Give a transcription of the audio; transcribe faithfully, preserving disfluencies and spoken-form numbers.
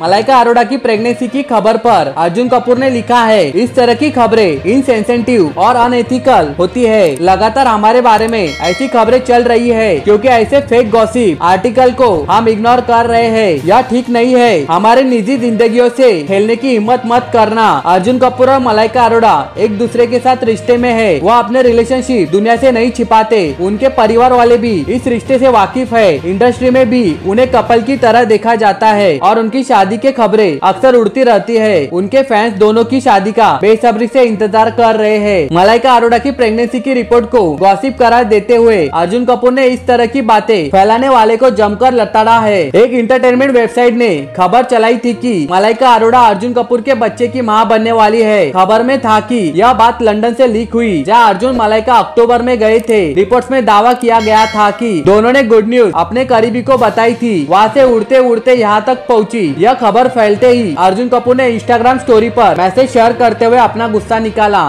मलाइका अरोड़ा की प्रेगनेंसी की खबर पर अर्जुन कपूर ने लिखा है, इस तरह की खबरें इनसेंसिटिव और अनएथिकल होती है। लगातार हमारे बारे में ऐसी खबरें चल रही है क्योंकि ऐसे फेक गॉसिप आर्टिकल को हम इग्नोर कर रहे हैं। यह ठीक नहीं है। हमारे निजी जिंदगियों से खेलने की हिम्मत मत करना। अर्जुन कपूर और मलाइका अरोड़ा एक दूसरे के साथ रिश्ते में है। वह अपने रिलेशनशिप दुनिया से नहीं छिपाते। उनके परिवार वाले भी इस रिश्ते से वाकिफ है। इंडस्ट्री में भी उन्हें कपल की तरह देखा जाता है और उनकी शादी के खबरें अक्सर उड़ती रहती है। उनके फैंस दोनों की शादी का बेसब्री से इंतजार कर रहे हैं। मलाइका अरोड़ा की प्रेगनेंसी की रिपोर्ट को गॉसिप करार देते हुए अर्जुन कपूर ने इस तरह की बातें फैलाने वाले को जमकर लताड़ा है। एक इंटरटेनमेंट वेबसाइट ने खबर चलाई थी कि मलाइका अरोड़ा अर्जुन कपूर के बच्चे की मां बनने वाली है। खबर में था कि यह बात लंदन से लीक हुई, जहाँ अर्जुन मलाइका अक्टूबर में गए थे। रिपोर्ट में दावा किया गया था कि दोनों ने गुड न्यूज अपने करीबी को बताई थी। वहाँ से उड़ते उड़ते यहाँ तक पहुँची। यह खबर फैलते ही अर्जुन कपूर ने इंस्टाग्राम स्टोरी पर मैसेज शेयर करते हुए अपना गुस्सा निकाला।